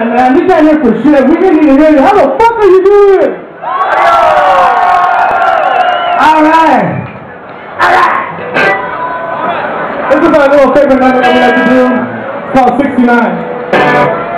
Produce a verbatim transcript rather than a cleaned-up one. And man, we got here for shit. We didn't even hear you. How the fuck are you doing? All right. All right. This is our little favorite number that we like to do. It's called sixty-nine.